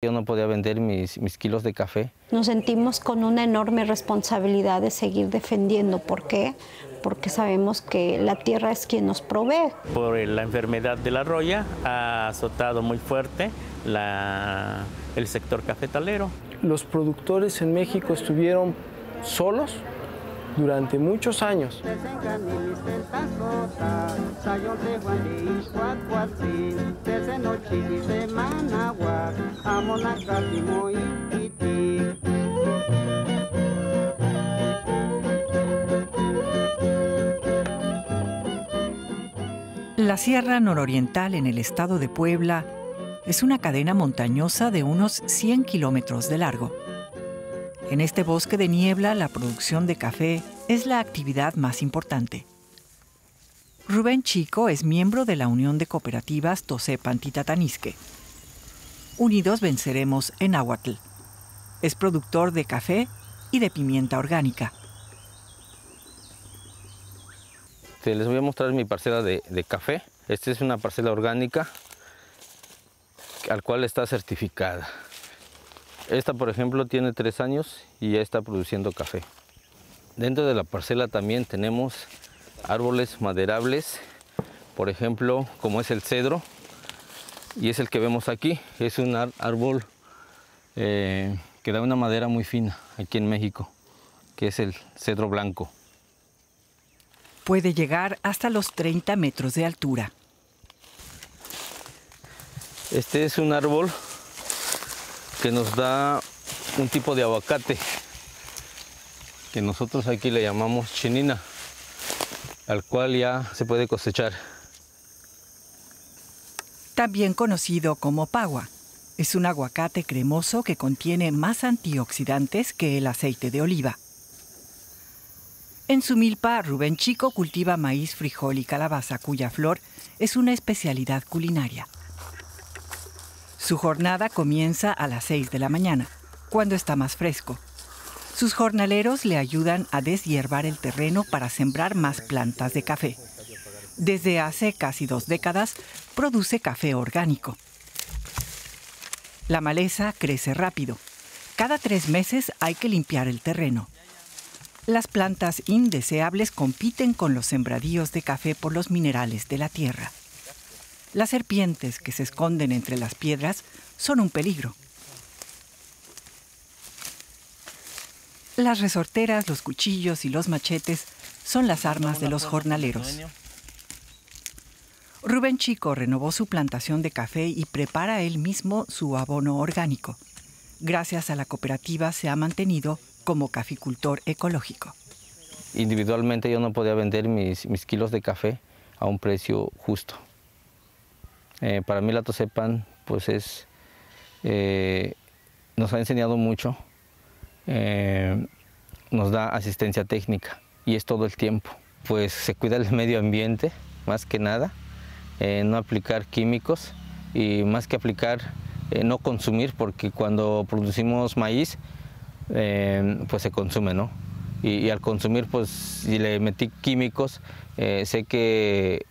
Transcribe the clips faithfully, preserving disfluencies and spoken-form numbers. Yo no podía vender mis, mis kilos de café. Nos sentimos con una enorme responsabilidad de seguir defendiendo. ¿Por qué? Porque sabemos que la tierra es quien nos provee. Por la enfermedad de la roya ha azotado muy fuerte la, el sector cafetalero. Los productores en México estuvieron solos durante muchos años. La Sierra Nororiental en el estado de Puebla es una cadena montañosa de unos cien kilómetros de largo. En este bosque de niebla, la producción de café es la actividad más importante. Rubén Chico es miembro de la Unión de Cooperativas Tosepantitatanisque. Unidos venceremos en náhuatl. Es productor de café y de pimienta orgánica. Te les voy a mostrar mi parcela de, de café. Esta es una parcela orgánica, al cual está certificada. Esta, por ejemplo, tiene tres años y ya está produciendo café. Dentro de la parcela también tenemos árboles maderables, por ejemplo, como es el cedro, y es el que vemos aquí. Es un árbol eh, que da una madera muy fina aquí en México, que es el cedro blanco. Puede llegar hasta los treinta metros de altura. Este es un árbol que nos da un tipo de aguacate, que nosotros aquí le llamamos chinina, al cual ya se puede cosechar. También conocido como pagua, es un aguacate cremoso que contiene más antioxidantes que el aceite de oliva. En su milpa, Rubén Chico cultiva maíz, frijol y calabaza, cuya flor es una especialidad culinaria. Su jornada comienza a las seis de la mañana, cuando está más fresco. Sus jornaleros le ayudan a deshiervar el terreno para sembrar más plantas de café. Desde hace casi dos décadas produce café orgánico. La maleza crece rápido. Cada tres meses hay que limpiar el terreno. Las plantas indeseables compiten con los sembradíos de café por los minerales de la tierra. Las serpientes que se esconden entre las piedras son un peligro. Las resorteras, los cuchillos y los machetes son las armas de los jornaleros. Rubén Chico renovó su plantación de café y prepara él mismo su abono orgánico. Gracias a la cooperativa se ha mantenido como caficultor ecológico. Individualmente yo no podía vender mis, mis kilos de café a un precio justo. Eh, para mí la Tosepan pues es, eh, nos ha enseñado mucho, eh, nos da asistencia técnica y es todo el tiempo. Pues se cuida el medio ambiente, más que nada, eh, no aplicar químicos y más que aplicar, eh, no consumir, porque cuando producimos maíz eh, pues se consume, ¿no? Y, y al consumir, pues si le metí químicos, eh, sé que...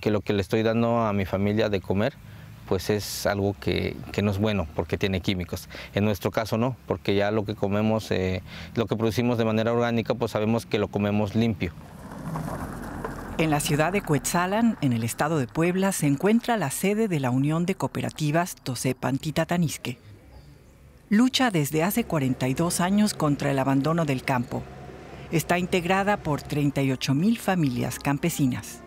que lo que le estoy dando a mi familia de comer, pues es algo que, que no es bueno, porque tiene químicos. En nuestro caso no, porque ya lo que comemos, eh, lo que producimos de manera orgánica, pues sabemos que lo comemos limpio. En la ciudad de Cuetzalan, en el estado de Puebla, se encuentra la sede de la Unión de Cooperativas Tosepantitatanisque. Lucha desde hace cuarenta y dos años contra el abandono del campo. Está integrada por treinta y ocho mil familias campesinas.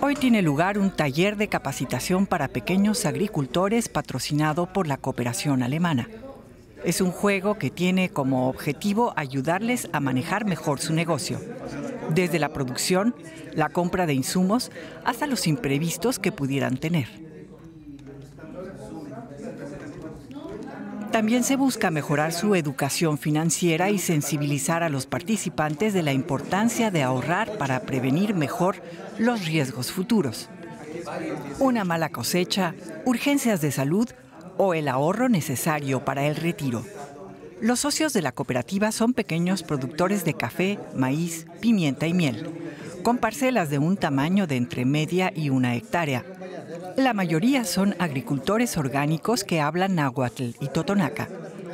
Hoy tiene lugar un taller de capacitación para pequeños agricultores patrocinado por la cooperación alemana. Es un juego que tiene como objetivo ayudarles a manejar mejor su negocio, desde la producción, la compra de insumos, hasta los imprevistos que pudieran tener. También se busca mejorar su educación financiera y sensibilizar a los participantes de la importancia de ahorrar para prevenir mejor los riesgos futuros. Una mala cosecha, urgencias de salud o el ahorro necesario para el retiro. Los socios de la cooperativa son pequeños productores de café, maíz, pimienta y miel. con parcelas de un tamaño de entre media y una hectárea. La mayoría son agricultores orgánicos que hablan náhuatl y totonaca.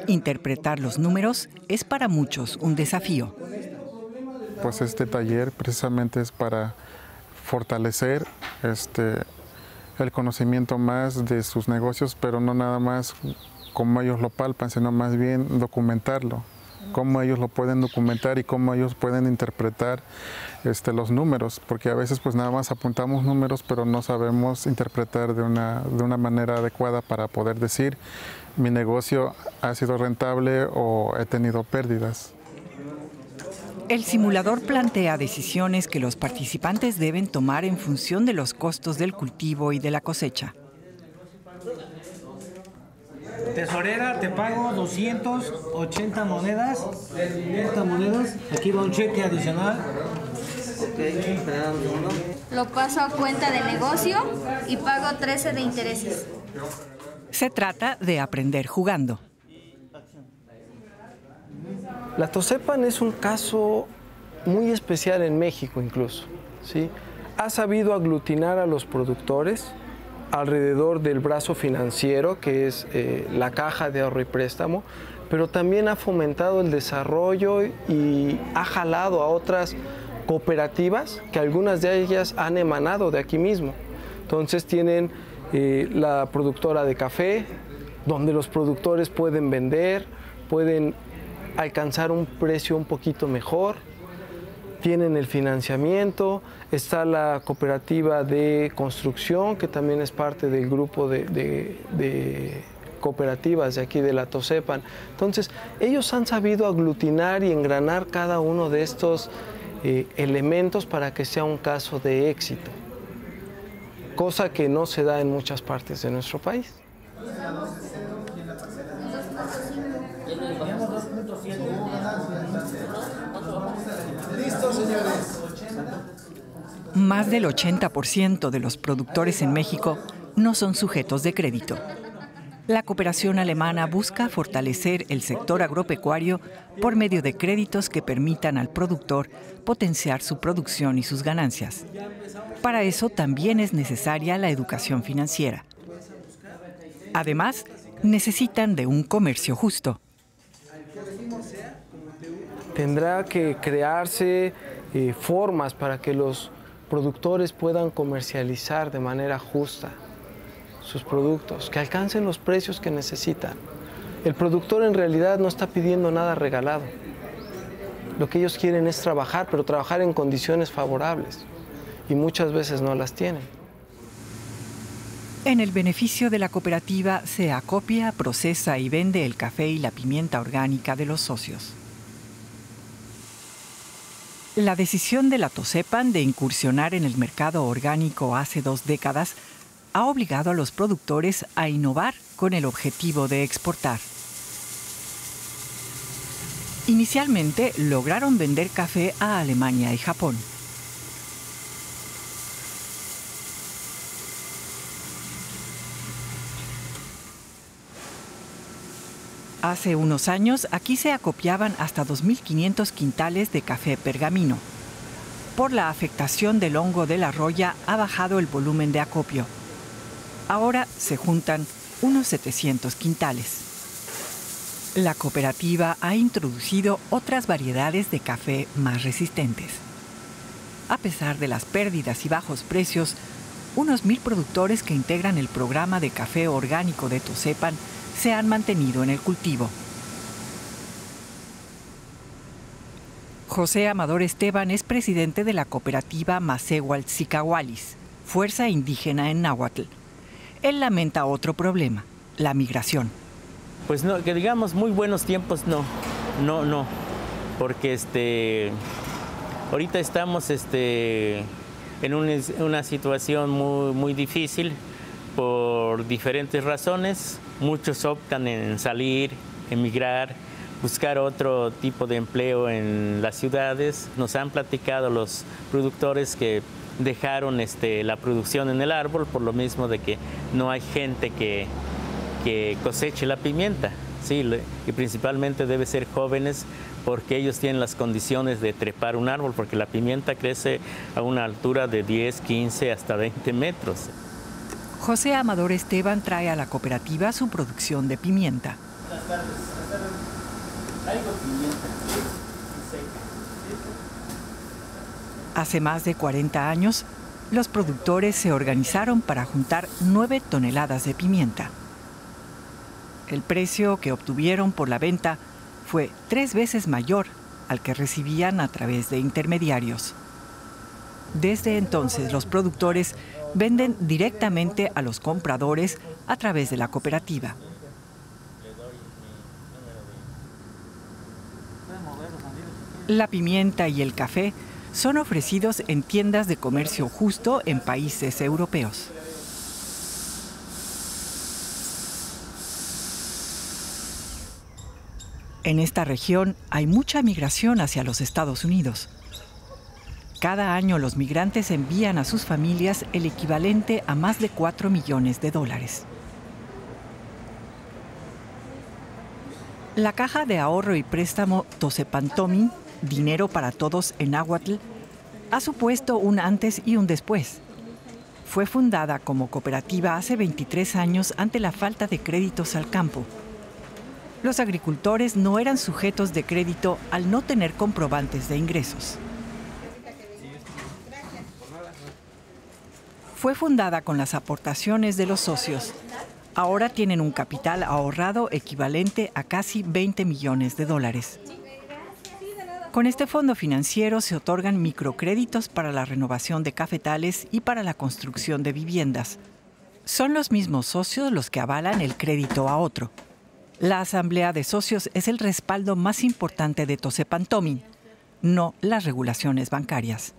Interpretar los números es para muchos un desafío. Pues este taller precisamente es para fortalecer este, el conocimiento más de sus negocios, pero no nada más como ellos lo palpan, sino más bien documentarlo, cómo ellos lo pueden documentar y cómo ellos pueden interpretar este, los números, porque a veces pues nada más apuntamos números, pero no sabemos interpretar de una, de una manera adecuada para poder decir mi negocio ha sido rentable o he tenido pérdidas. El simulador plantea decisiones que los participantes deben tomar en función de los costos del cultivo y de la cosecha. Tesorera, te pago doscientas ochenta monedas. monedas. Aquí va un cheque adicional. Lo paso a cuenta de negocio y pago trece de intereses. Se trata de aprender jugando. La Tosepan es un caso muy especial en México incluso, ¿sí? Ha sabido aglutinar a los productores alrededor del brazo financiero, que es eh, la caja de ahorro y préstamo, pero también ha fomentado el desarrollo y ha jalado a otras cooperativas, que algunas de ellas han emanado de aquí mismo. Entonces tienen eh, la productora de café, donde los productores pueden vender, pueden alcanzar un precio un poquito mejor, tienen el financiamiento, está la cooperativa de construcción, que también es parte del grupo de, de, de cooperativas de aquí de la Tosepan. Entonces, ellos han sabido aglutinar y engranar cada uno de estos eh, elementos para que sea un caso de éxito, cosa que no se da en muchas partes de nuestro país. Más del ochenta por ciento de los productores en México no son sujetos de crédito. La cooperación alemana busca fortalecer el sector agropecuario por medio de créditos que permitan al productor potenciar su producción y sus ganancias. Para eso también es necesaria la educación financiera. Además, necesitan de un comercio justo. Tendrá que crearse eh, formas para que los productores puedan comercializar de manera justa sus productos, que alcancen los precios que necesitan. El productor en realidad no está pidiendo nada regalado. Lo que ellos quieren es trabajar, pero trabajar en condiciones favorables, y muchas veces no las tienen. En el beneficio de la cooperativa se acopia, procesa y vende el café y la pimienta orgánica de los socios. La decisión de la Tosepan de incursionar en el mercado orgánico hace dos décadas ha obligado a los productores a innovar con el objetivo de exportar. Inicialmente lograron vender café a Alemania y Japón. Hace unos años, aquí se acopiaban hasta dos mil quinientos quintales de café pergamino. Por la afectación del hongo de la roya, ha bajado el volumen de acopio. Ahora se juntan unos setecientos quintales. La cooperativa ha introducido otras variedades de café más resistentes. A pesar de las pérdidas y bajos precios, unos mil productores que integran el programa de café orgánico de Tosepan se han mantenido en el cultivo. José Amador Esteban es presidente de la cooperativa Macehual Zicahualis, fuerza indígena en náhuatl. Él lamenta otro problema, la migración. Pues no, que digamos muy buenos tiempos, no, no, no, porque este, ahorita estamos este, en una, una situación muy, muy difícil por diferentes razones. Muchos optan en salir, emigrar, buscar otro tipo de empleo en las ciudades. Nos han platicado los productores que dejaron este, la producción en el árbol por lo mismo de que no hay gente que, que coseche la pimienta. Sí, y principalmente debe ser jóvenes porque ellos tienen las condiciones de trepar un árbol, porque la pimienta crece a una altura de diez, quince, hasta veinte metros. José Amador Esteban trae a la cooperativa su producción de pimienta. Buenas tardes. Buenas tardes. Traigo pimienta seca. Hace más de cuarenta años, los productores se organizaron para juntar nueve toneladas de pimienta. El precio que obtuvieron por la venta fue tres veces mayor al que recibían a través de intermediarios. Desde entonces, los productores venden directamente a los compradores a través de la cooperativa. La pimienta y el café son ofrecidos en tiendas de comercio justo en países europeos. En esta región hay mucha migración hacia los Estados Unidos. Cada año los migrantes envían a sus familias el equivalente a más de cuatro millones de dólares. La Caja de Ahorro y Préstamo Tosepantomin, dinero para todos en náhuatl, ha supuesto un antes y un después. Fue fundada como cooperativa hace veintitrés años ante la falta de créditos al campo. Los agricultores no eran sujetos de crédito al no tener comprobantes de ingresos. Fue fundada con las aportaciones de los socios. Ahora tienen un capital ahorrado equivalente a casi veinte millones de dólares. Con este fondo financiero se otorgan microcréditos para la renovación de cafetales y para la construcción de viviendas. Son los mismos socios los que avalan el crédito a otro. La asamblea de socios es el respaldo más importante de Tosepantomin, no las regulaciones bancarias.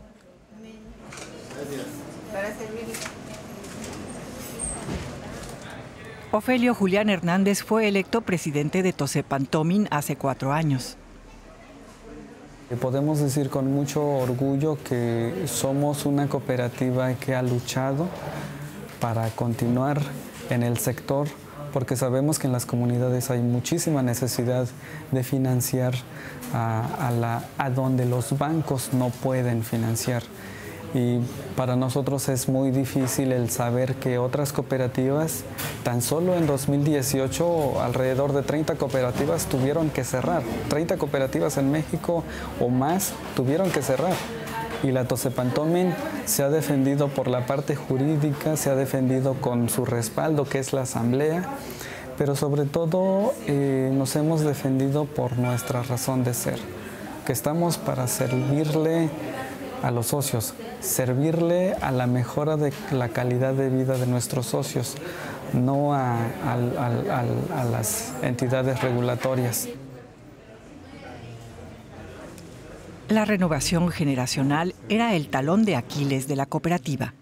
Ofelio Julián Hernández fue electo presidente de Tosepantomin hace cuatro años. Podemos decir con mucho orgullo que somos una cooperativa que ha luchado para continuar en el sector, porque sabemos que en las comunidades hay muchísima necesidad de financiar a, a, la, a donde los bancos no pueden financiar. Y para nosotros es muy difícil el saber que otras cooperativas, tan solo en dos mil dieciocho, alrededor de treinta cooperativas tuvieron que cerrar. treinta cooperativas en México o más tuvieron que cerrar. Y la Tosepantomin se ha defendido por la parte jurídica, se ha defendido con su respaldo, que es la asamblea, pero sobre todo eh, nos hemos defendido por nuestra razón de ser, que estamos para servirle a los socios, servirle a la mejora de la calidad de vida de nuestros socios, no a, a, a, a, a las entidades regulatorias. La renovación generacional era el talón de Aquiles de la cooperativa.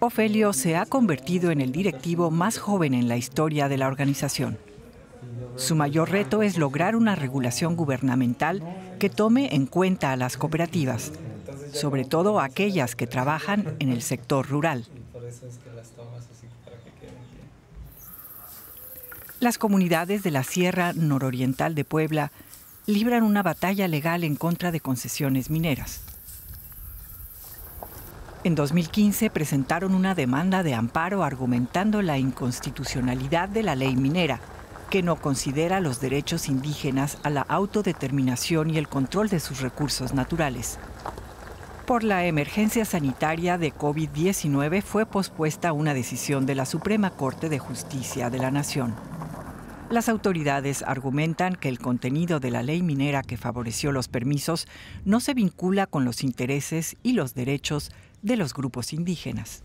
Ofelio se ha convertido en el directivo más joven en la historia de la organización. Su mayor reto es lograr una regulación gubernamental que tome en cuenta a las cooperativas, sobre todo a aquellas que trabajan en el sector rural. Las comunidades de la Sierra Nororiental de Puebla libran una batalla legal en contra de concesiones mineras. En dos mil quince presentaron una demanda de amparo argumentando la inconstitucionalidad de la ley minera, que no considera los derechos indígenas a la autodeterminación y el control de sus recursos naturales. Por la emergencia sanitaria de COVID diecinueve fue pospuesta una decisión de la Suprema Corte de Justicia de la Nación. Las autoridades argumentan que el contenido de la ley minera que favoreció los permisos no se vincula con los intereses y los derechos de los grupos indígenas.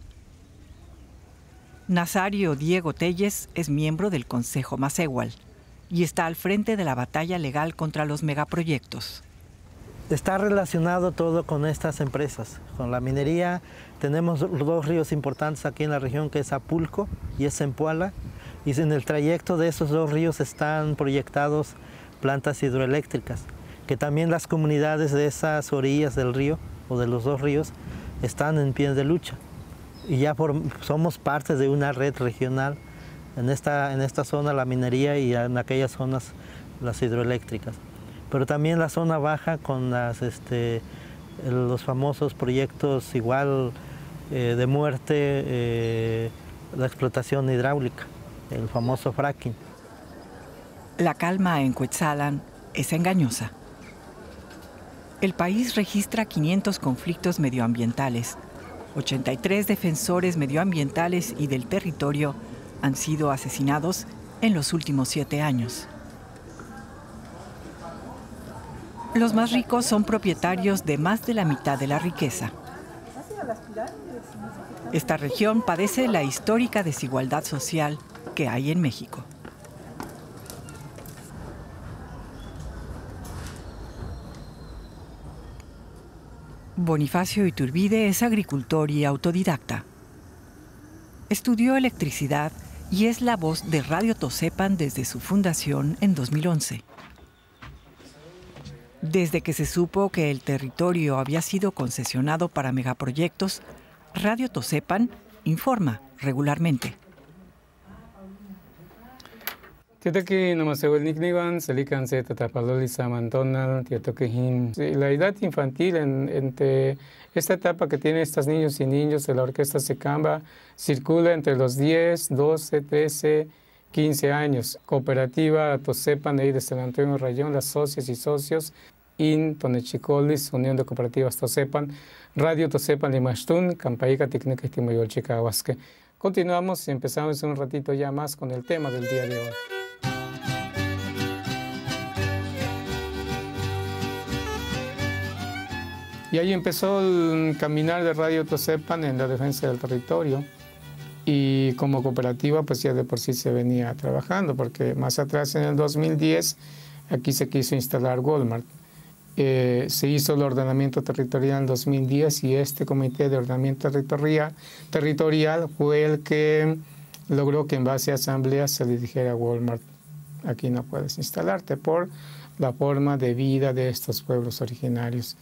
Nazario Diego Telles es miembro del Consejo Macehual y está al frente de la batalla legal contra los megaproyectos. Está relacionado todo con estas empresas, con la minería. Tenemos dos ríos importantes aquí en la región, que es Apulco y es Zempoala. Y en el trayecto de esos dos ríos están proyectados plantas hidroeléctricas, que también las comunidades de esas orillas del río o de los dos ríos están en pie de lucha. Y ya por, somos parte de una red regional, en esta, en esta zona la minería y en aquellas zonas las hidroeléctricas. pero también la zona baja con las, este, los famosos proyectos igual eh, de muerte, eh, la explotación hidráulica, el famoso fracking. La calma en Cuetzalan es engañosa. El país registra quinientos conflictos medioambientales. ochenta y tres defensores medioambientales y del territorio han sido asesinados en los últimos siete años. Los más ricos son propietarios de más de la mitad de la riqueza. Esta región padece la histórica desigualdad social que hay en México. Bonifacio Iturbide es agricultor y autodidacta. Estudió electricidad y es la voz de Radio Tosepan desde su fundación en dos mil once. Desde que se supo que el territorio había sido concesionado para megaproyectos, Radio Tosepan informa regularmente. Tietaki namasehuelniknivan, selicanse tatapaloli samantonal, tietoquejín. La edad infantil en, entre esta etapa que tienen estos niños y niños de la orquesta Secamba circula entre los diez, doce, trece, quince años. Cooperativa Tosepan ahí de San Antonio Rayón, las socias y socios, IN, Tonechicolis, Unión de Cooperativas Tosepan, Radio Tosepan Limashtun, Campaica Técnica y Timayol Chicahuasque. Continuamos y empezamos en un ratito ya más con el tema del día de hoy. Y ahí empezó el caminar de Radio Tosepan en la defensa del territorio. Y como cooperativa, pues ya de por sí se venía trabajando, porque más atrás, en el dos mil diez, aquí se quiso instalar Walmart. Eh, se hizo el ordenamiento territorial en dos mil diez y este comité de ordenamiento territorial, territorial fue el que logró que en base a asambleas se le dijera a Walmart, aquí no puedes instalarte por la forma de vida de estos pueblos originarios.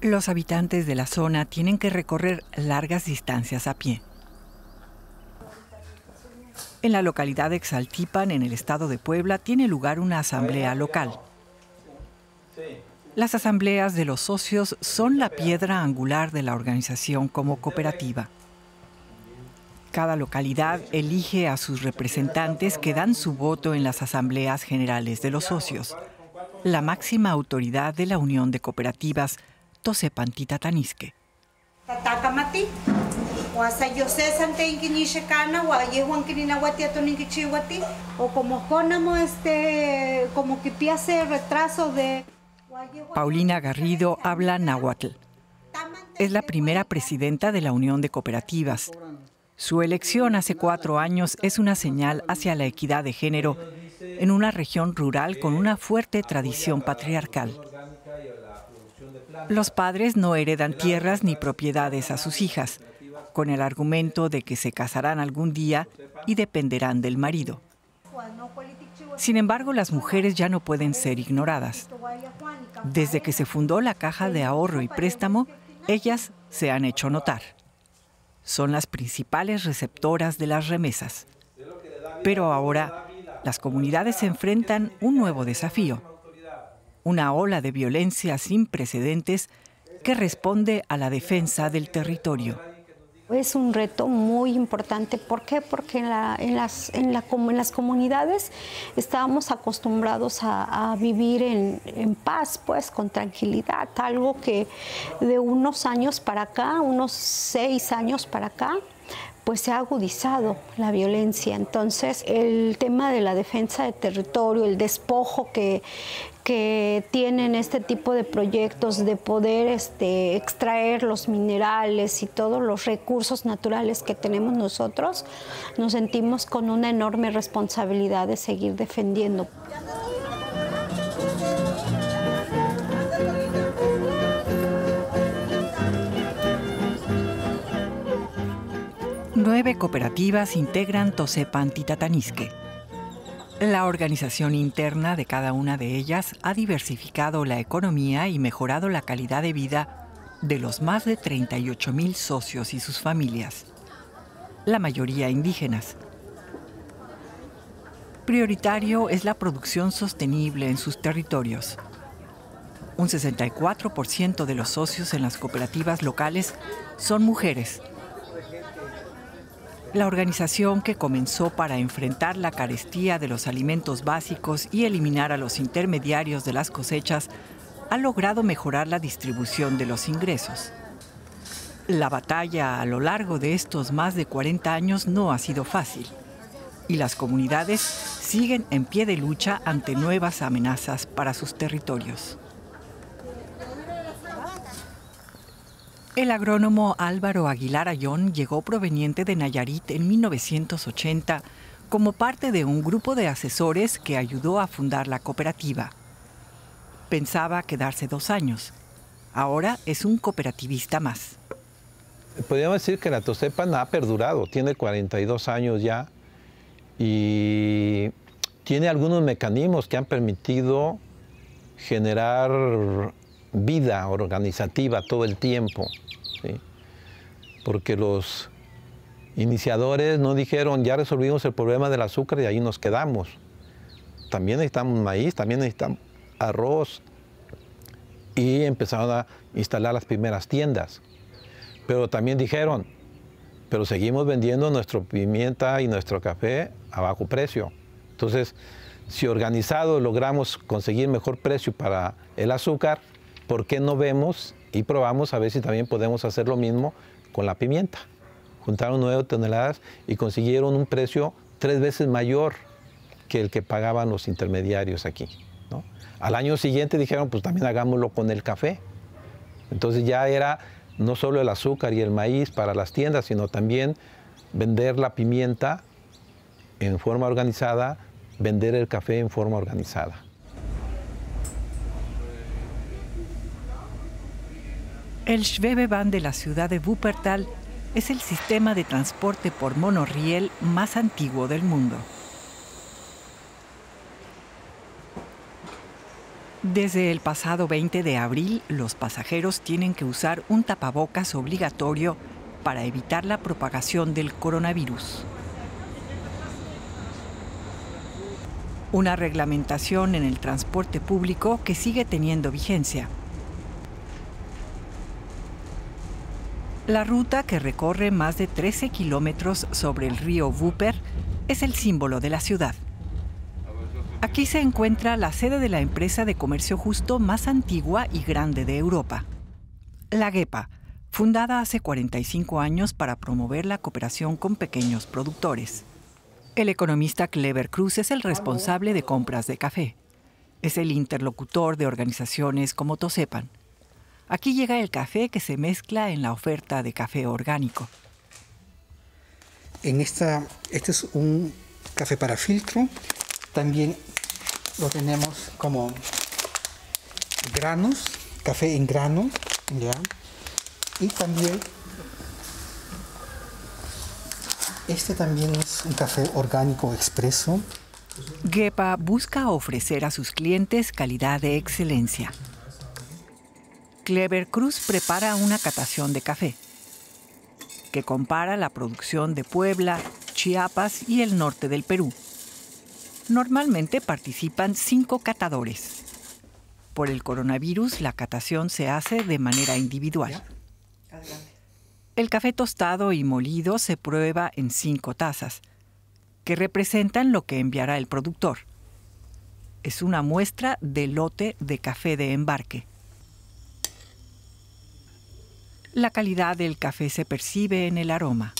Los habitantes de la zona tienen que recorrer largas distancias a pie. En la localidad de Exaltipan, en el estado de Puebla, tiene lugar una asamblea local. Las asambleas de los socios son la piedra angular de la organización como cooperativa. Cada localidad elige a sus representantes que dan su voto en las asambleas generales de los socios, la máxima autoridad de la Unión de Cooperativas Tosepantitatanisque. Paulina Garrido habla náhuatl. Es la primera presidenta de la Unión de Cooperativas. Su elección hace cuatro años es una señal hacia la equidad de género en una región rural con una fuerte tradición patriarcal. Los padres no heredan tierras ni propiedades a sus hijas, con el argumento de que se casarán algún día y dependerán del marido. Sin embargo, las mujeres ya no pueden ser ignoradas. Desde que se fundó la Caja de Ahorro y Préstamo, ellas se han hecho notar. Son las principales receptoras de las remesas. Pero ahora, las comunidades se enfrentan un nuevo desafío. Una ola de violencia sin precedentes que responde a la defensa del territorio. Es un reto muy importante. ¿Por qué? Porque en, la, en, las, en, la, en las comunidades estábamos acostumbrados a, a vivir en, en paz, pues, con tranquilidad. Algo que de unos años para acá, unos seis años para acá, pues se ha agudizado la violencia. Entonces, el tema de la defensa de territorio, el despojo que... que tienen este tipo de proyectos de poder este, extraer los minerales y todos los recursos naturales que tenemos nosotros, nos sentimos con una enorme responsabilidad de seguir defendiendo. Nueve cooperativas integran Tosepantitatanisque. La organización interna de cada una de ellas ha diversificado la economía y mejorado la calidad de vida de los más de treinta y ocho mil socios y sus familias, la mayoría indígenas. prioritario es la producción sostenible en sus territorios. Un sesenta y cuatro por ciento de los socios en las cooperativas locales son mujeres. La organización, que comenzó para enfrentar la carestía de los alimentos básicos y eliminar a los intermediarios de las cosechas, ha logrado mejorar la distribución de los ingresos. La batalla a lo largo de estos más de cuarenta años no ha sido fácil, y las comunidades siguen en pie de lucha ante nuevas amenazas para sus territorios. El agrónomo Álvaro Aguilar Ayón llegó proveniente de Nayarit en mil novecientos ochenta como parte de un grupo de asesores que ayudó a fundar la cooperativa. Pensaba quedarse dos años. Ahora es un cooperativista más. Podríamos decir que la Tosepan ha perdurado, tiene cuarenta y dos años ya y tiene algunos mecanismos que han permitido generar vida organizativa todo el tiempo, ¿sí? Porque los iniciadores no dijeron ya resolvimos el problema del azúcar y ahí nos quedamos. También necesitamos maíz, también necesitamos arroz y empezaron a instalar las primeras tiendas. Pero también dijeron, pero seguimos vendiendo nuestra pimienta y nuestro café a bajo precio. Entonces, si organizados logramos conseguir mejor precio para el azúcar, ¿por qué no vemos y probamos a ver si también podemos hacer lo mismo con la pimienta? Juntaron nueve toneladas y consiguieron un precio tres veces mayor que el que pagaban los intermediarios aquí, ¿no? Al año siguiente dijeron, pues también hagámoslo con el café. Entonces ya era no solo el azúcar y el maíz para las tiendas, sino también vender la pimienta en forma organizada, vender el café en forma organizada. El Schwebebahn de la ciudad de Wuppertal es el sistema de transporte por monorriel más antiguo del mundo. Desde el pasado veinte de abril, los pasajeros tienen que usar un tapabocas obligatorio para evitar la propagación del coronavirus. Una reglamentación en el transporte público que sigue teniendo vigencia. La ruta, que recorre más de trece kilómetros sobre el río Wupper, es el símbolo de la ciudad. Aquí se encuentra la sede de la empresa de comercio justo más antigua y grande de Europa, la GEPA, fundada hace cuarenta y cinco años para promover la cooperación con pequeños productores. El economista Clever Cruz es el responsable de compras de café. Es el interlocutor de organizaciones como Tosepan. Aquí llega el café que se mezcla en la oferta de café orgánico. En esta, este es un café para filtro. También lo tenemos como granos, café en grano, ¿ya? Y también este también es un café orgánico expreso. GEPA busca ofrecer a sus clientes calidad de excelencia. Clever Cruz prepara una catación de café que compara la producción de Puebla, Chiapas y el norte del Perú. Normalmente participan cinco catadores. Por el coronavirus, la catación se hace de manera individual. El café tostado y molido se prueba en cinco tazas, que representan lo que enviará el productor. Es una muestra de lote de café de embarque. La calidad del café se percibe en el aroma.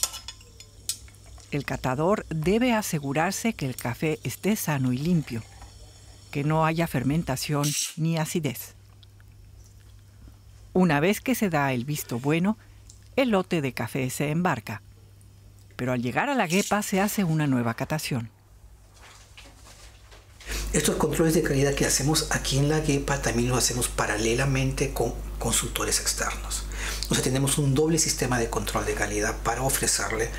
El catador debe asegurarse que el café esté sano y limpio, que no haya fermentación ni acidez. Una vez que se da el visto bueno, el lote de café se embarca. Pero al llegar a la GEPA se hace una nueva catación. Estos controles de calidad que hacemos aquí en la GEPA también los hacemos paralelamente con consultores externos. O sea, tenemos un doble sistema de control de calidad para ofrecerle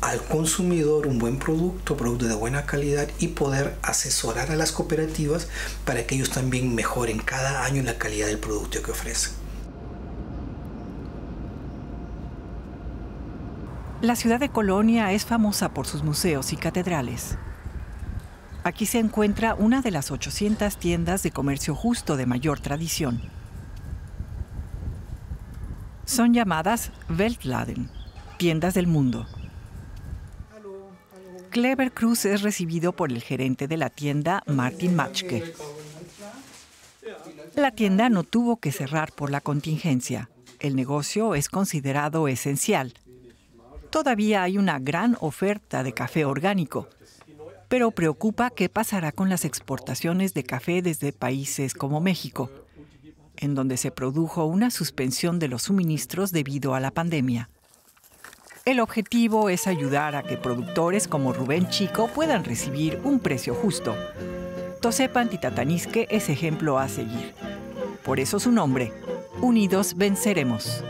al consumidor un buen producto, producto de buena calidad, y poder asesorar a las cooperativas para que ellos también mejoren cada año la calidad del producto que ofrecen. La ciudad de Colonia es famosa por sus museos y catedrales. Aquí se encuentra una de las ochocientas tiendas de comercio justo de mayor tradición. Son llamadas Weltladen, tiendas del mundo. Clever Cruz es recibido por el gerente de la tienda, Martin Matschke. La tienda no tuvo que cerrar por la contingencia. El negocio es considerado esencial. Todavía hay una gran oferta de café orgánico, pero preocupa qué pasará con las exportaciones de café desde países como México, en donde se produjo una suspensión de los suministros debido a la pandemia. El objetivo es ayudar a que productores como Rubén Chico puedan recibir un precio justo. Tosepantitatanisque es ejemplo a seguir. Por eso su nombre, Unidos Venceremos.